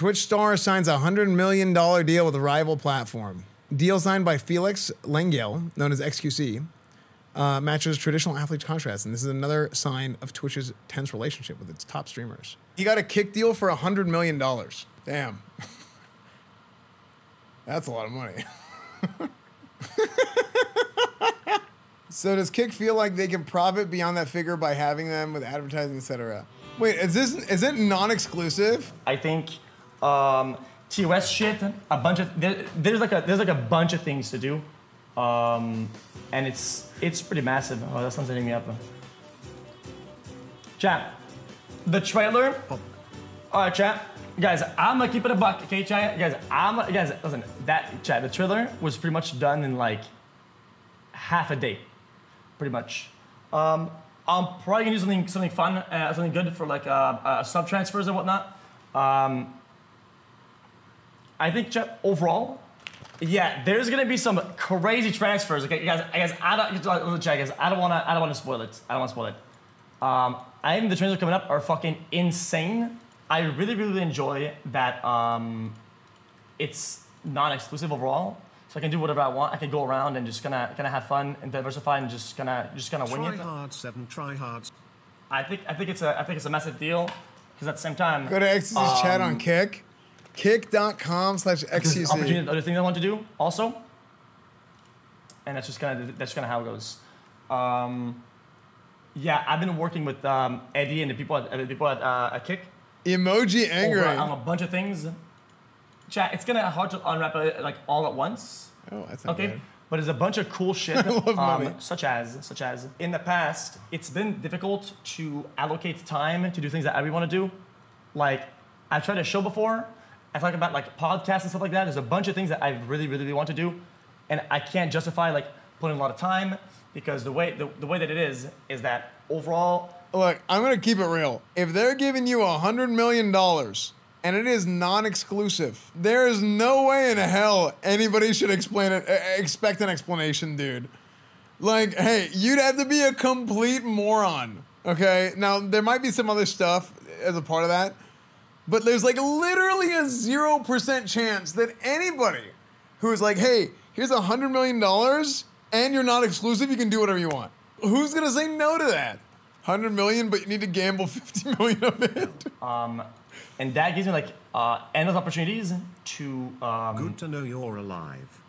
Twitch star signs a $100 million deal with a rival platform. Deal signed by Felix Lengyel, known as xQc, matches traditional athlete contracts, and this is another sign of Twitch's tense relationship with its top streamers. He got a Kick deal for $100 million. Damn. That's a lot of money. So does Kick feel like they can profit beyond that figure by having them with advertising, etc.? Wait, is it non-exclusive? I think TOS shit, a bunch of there's like a bunch of things to do, and it's pretty massive. Oh, that's not setting me up. Chat, the trailer. Oh. All right, chat. Guys, I'm gonna keep it a buck, okay, chat? Guys, listen, that chat, the trailer was pretty much done in like half a day, pretty much. I'm probably gonna do something fun, something good for like sub transfers and whatnot. I think, chat, overall, yeah, there's gonna be some crazy transfers, okay, guys? I don't wanna spoil it. I think the transfers coming up are fucking insane. I really, really enjoy that it's non-exclusive overall, so I can do whatever I want. I can go around and just kind of have fun and diversify and just kind of wing it. Try hard. I think it's a massive deal because at the same time. Go to XQC's chat on Kick, kick.com/xqc. Opportunity, other things I want to do also, and that's just kind of how it goes. Yeah, I've been working with Eddie and the people at Kick. Emoji angry on a bunch of things. Chat, it's gonna hard to unwrap it like all at once. Oh, that's okay. Bad. But there's a bunch of cool shit, I love money. Such as in the past, it's been difficult to allocate time to do things that I really want to do. Like I've tried a show before. I talked about like podcasts and stuff like that. There's a bunch of things that I really, really, really want to do, and I can't justify like putting a lot of time because the way that it is that overall. Look, I'm going to keep it real. If they're giving you $100 million and it is non-exclusive, there is no way in hell anybody should expect an explanation, dude. Like, hey, you'd have to be a complete moron, okay? Now, there might be some other stuff as a part of that, but there's like literally a 0% chance that anybody who is like, hey, here's $100 million and you're not exclusive, you can do whatever you want. Who's going to say no to that? 100 million, but you need to gamble 50 million of it. And that gives me like endless opportunities to. Good to know you're alive.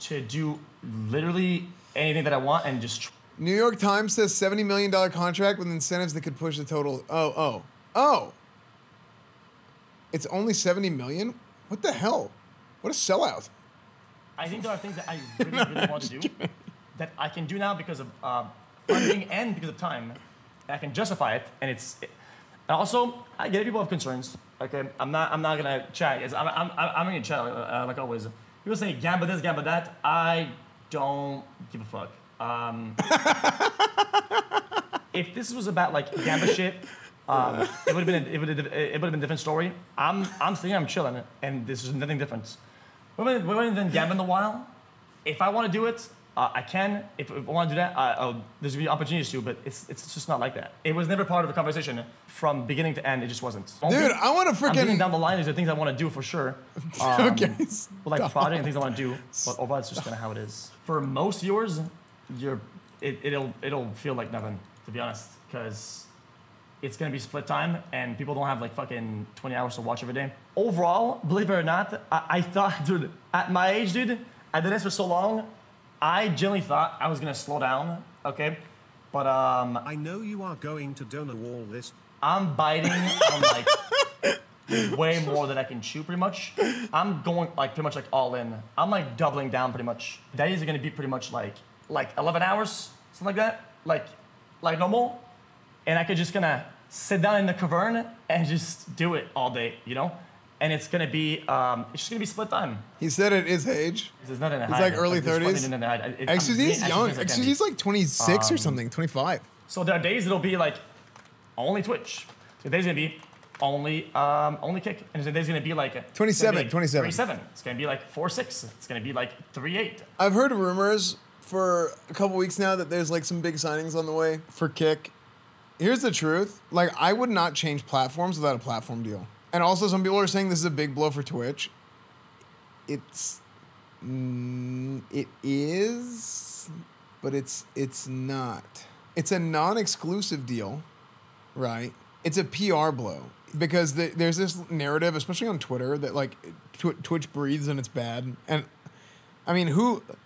To do literally anything that I want and just. New York Times says $70 million contract with incentives that could push the total. Oh. It's only 70 million? What the hell? What a sellout. I think there are things that I really, really want to do that I can do now because of funding and because of time. I can justify it, and also I get people have concerns. Okay, I'm not gonna chat. I'm gonna chat like always. People say gamble this, gamble that. I don't give a fuck. If this was about like gamble shit, it would have been a different story. I'm sitting, I'm chilling, and this is nothing different. We haven't done gamble in a while. If I want to do it. I can, if I want to do that, there's going to be opportunities to, but it's just not like that. It was never part of a conversation from beginning to end. It just wasn't. Dude, I want to freaking... down the line, there's the things I want to do for sure. Okay, but like project and things I want to do, but overall it's just kind of how it is. For most viewers, it'll feel like nothing, to be honest, because it's going to be split time and people don't have like fucking 20 hours to watch every day. Overall, believe it or not, I thought, dude, at my age, dude, I did this for so long, I generally thought I was gonna slow down, okay? But I know you are going to donor all this. I'm biting on like way more than I can chew pretty much. I'm going like pretty much like all in. I'm like doubling down pretty much. Days are gonna be pretty much like 11 hours, something like that. Like normal. And I could just gonna sit down in the cavern and just do it all day, you know? And it's gonna be, it's just gonna be split time. He said it is age. It's not in a high. It's like early 30s. XQC's young. XQC's like 26 or something, 25. So there are days it'll be like only Twitch. Today's gonna be only Kick. And today's gonna be like 27. It's gonna be like 4-6. It's gonna be like 3-8. I've heard rumors for a couple weeks now that there's like some big signings on the way for Kick. Here's the truth. Like I would not change platforms without a platform deal. And also some people are saying this is a big blow for Twitch. It is, but it's not. It's a non-exclusive deal, right? It's a PR blow because there's this narrative, especially on Twitter, that like Twitch breathes and it's bad. And I mean,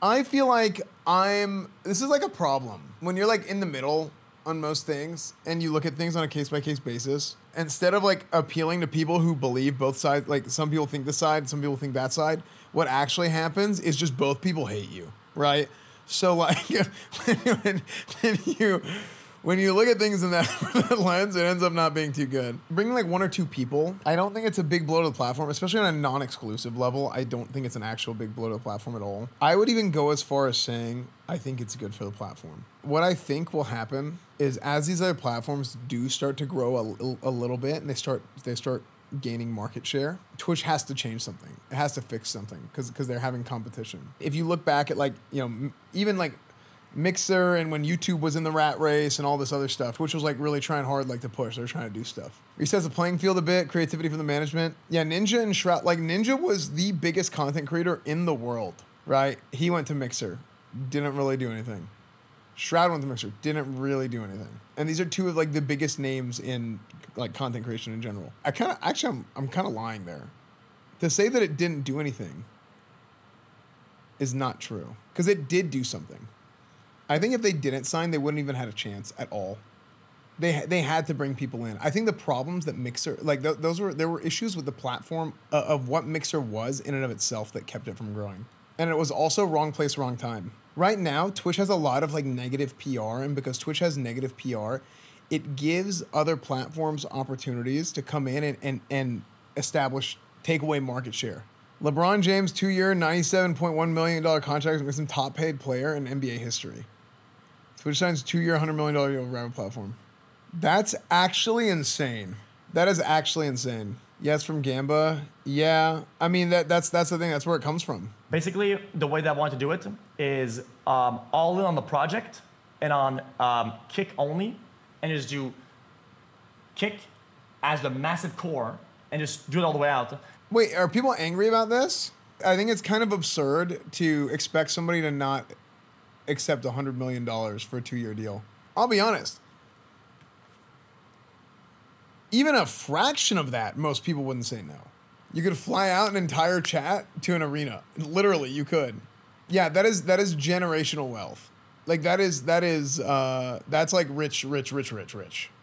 I feel like this is like a problem. When you're like in the middle on most things and you look at things on a case-by-case basis, instead of like appealing to people who believe both sides, like some people think this side, some people think that side, what actually happens is just both people hate you, right? So like when you look at things in that lens, it ends up not being too good. Bringing like one or two people, I don't think it's a big blow to the platform, especially on a non-exclusive level. I don't think it's an actual big blow to the platform at all. I would even go as far as saying, I think it's good for the platform. What I think will happen is as these other platforms do start to grow a little bit and they start gaining market share, Twitch has to change something. It has to fix something because they're having competition. If you look back at like, you know, even like Mixer and when YouTube was in the rat race and all this other stuff, which was like really trying hard like to push, they're trying to do stuff. Resets the playing field a bit, creativity from the management. Yeah, Ninja and Shroud, like Ninja was the biggest content creator in the world, right? He went to Mixer, didn't really do anything. Shroud went to Mixer, didn't really do anything. And these are two of like the biggest names in like content creation in general. I kind of, actually I'm kind of lying there. To say that it didn't do anything is not true because it did do something. I think if they didn't sign, they wouldn't even had a chance at all. They had to bring people in. I think the problems that Mixer, like there were issues with the platform of what Mixer was in and of itself that kept it from growing. And it was also wrong place, wrong time. Right now, Twitch has a lot of like negative PR, and because Twitch has negative PR, it gives other platforms opportunities to come in and establish, take away market share. LeBron James, 2-year, $97.1 million contract with some top paid player in NBA history. Twitch signs 2-year, $100 million deal with rival platform. That's actually insane. That is actually insane. Yeah, it's from Gamba. Yeah, I mean, that's the thing. That's where it comes from. Basically, the way that I want to do it is all in on the project and on Kick only, and just do Kick as the massive core and just do it all the way out. Wait, are people angry about this? I think it's kind of absurd to expect somebody to not accept $100 million for a 2-year deal. I'll be honest. Even a fraction of that, most people wouldn't say no. You could fly out an entire chat to an arena. Literally, you could. Yeah, that is generational wealth. Like that's like rich.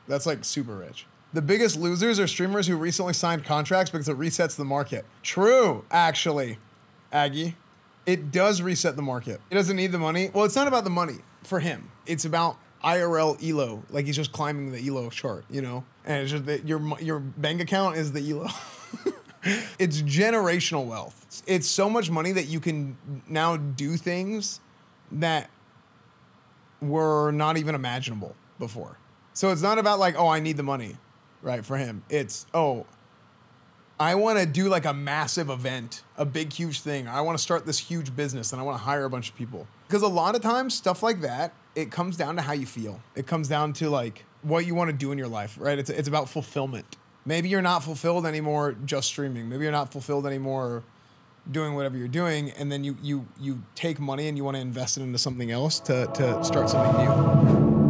That's like super rich. The biggest losers are streamers who recently signed contracts because it resets the market. True, actually, Aggie. It does reset the market. He doesn't need the money. Well, it's not about the money for him. It's about IRL ELO. Like he's just climbing the ELO chart, you know? And it's just that your bank account is the ELO. It's generational wealth. It's so much money that you can now do things that were not even imaginable before. So it's not about like, oh, I need the money. Right, for him, it's, oh, I want to do like a massive event, a big, huge thing. I want to start this huge business and I want to hire a bunch of people. Because a lot of times stuff like that, it comes down to how you feel. It comes down to like what you want to do in your life, right? It's about fulfillment. Maybe you're not fulfilled anymore just streaming. Maybe you're not fulfilled anymore doing whatever you're doing. And then you take money and you want to invest it into something else to start something new.